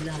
blood.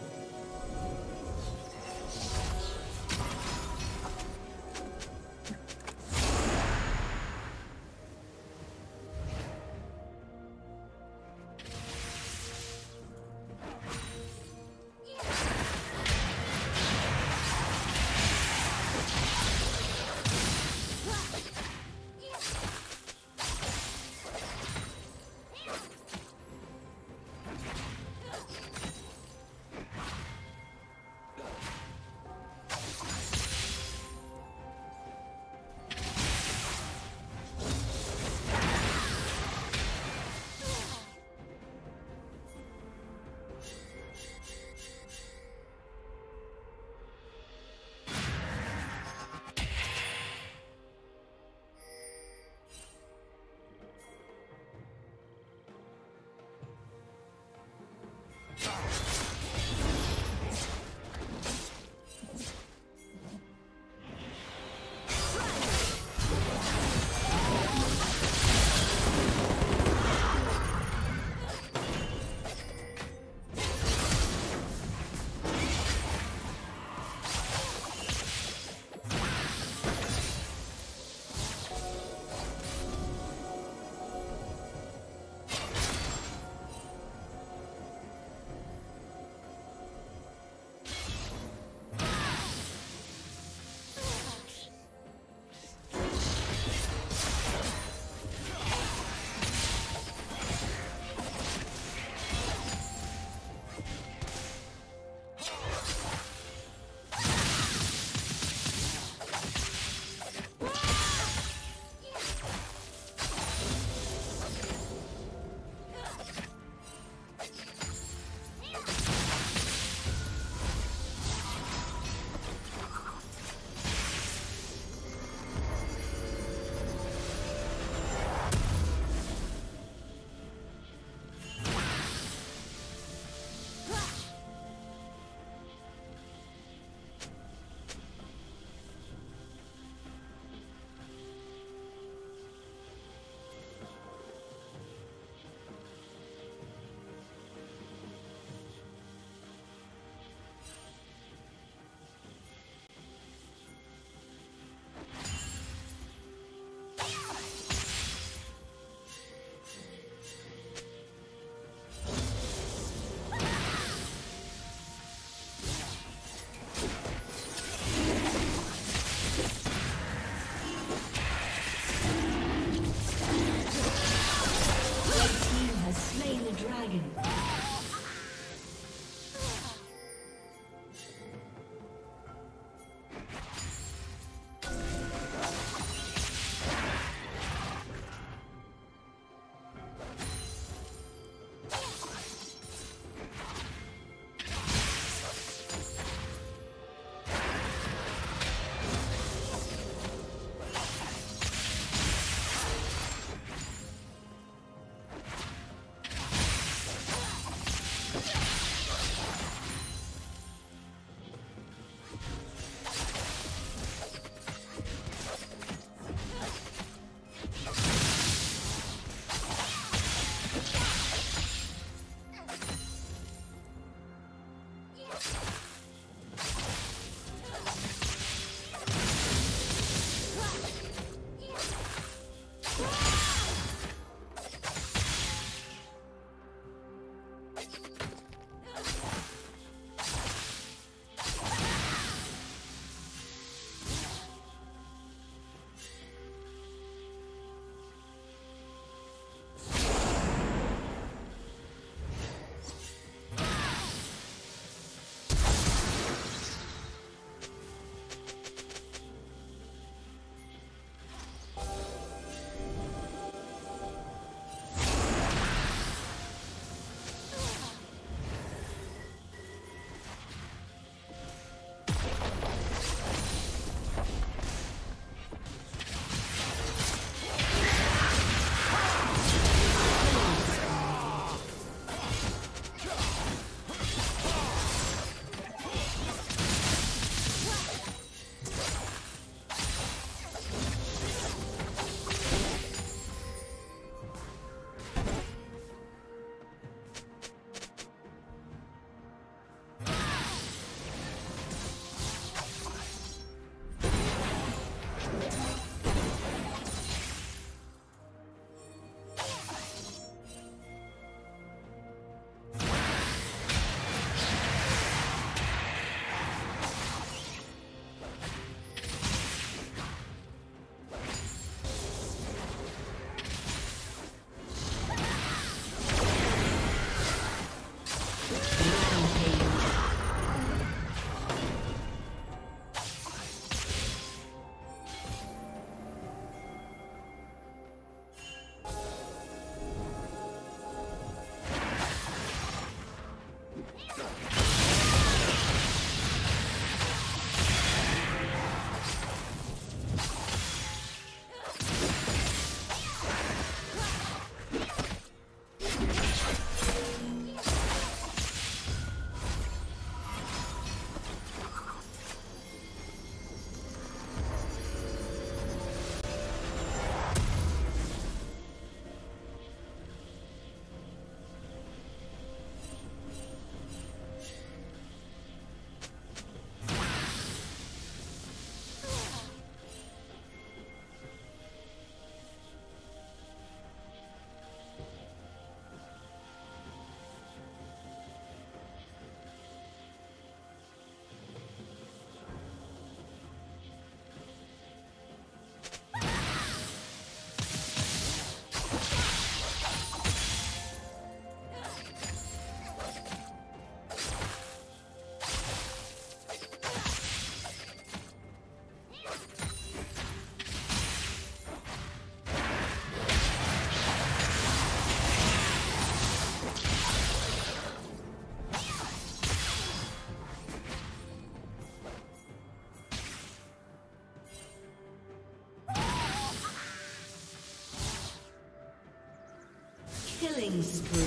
Killing spree.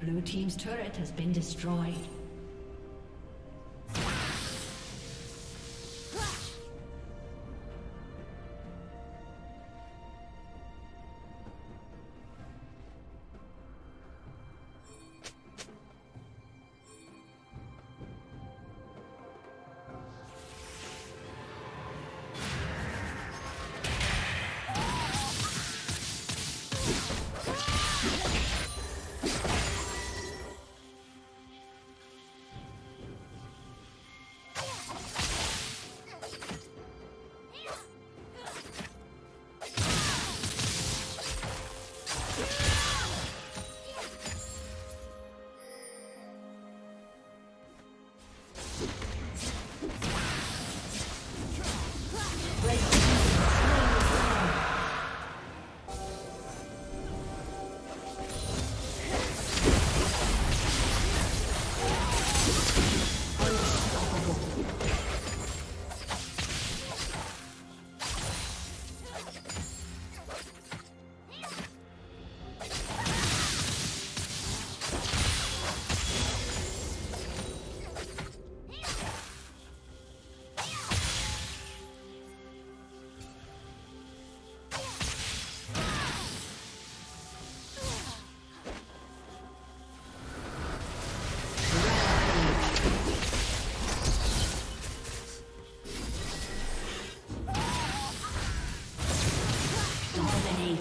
Blue team's turret has been destroyed.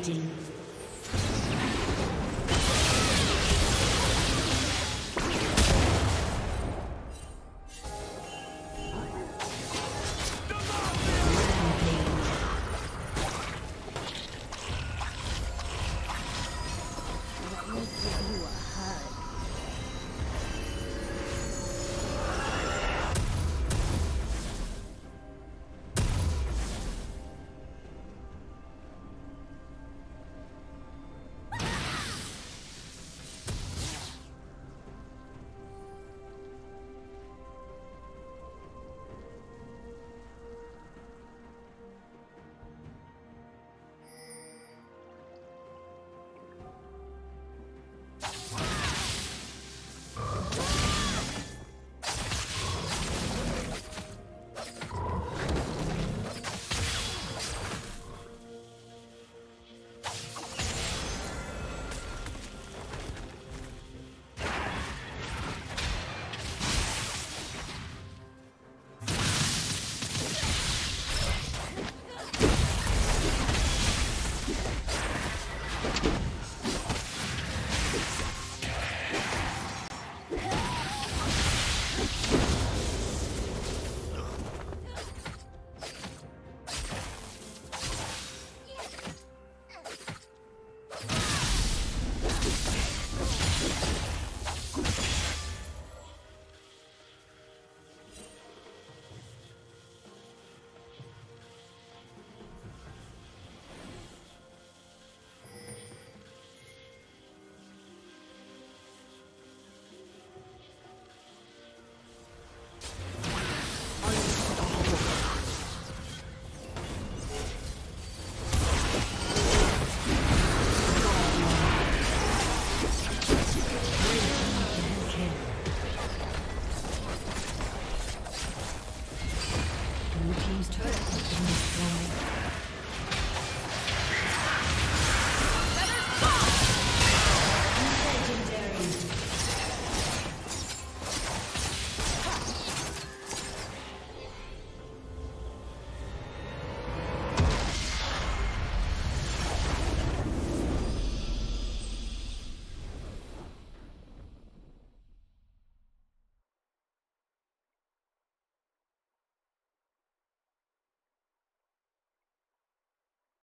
dominating.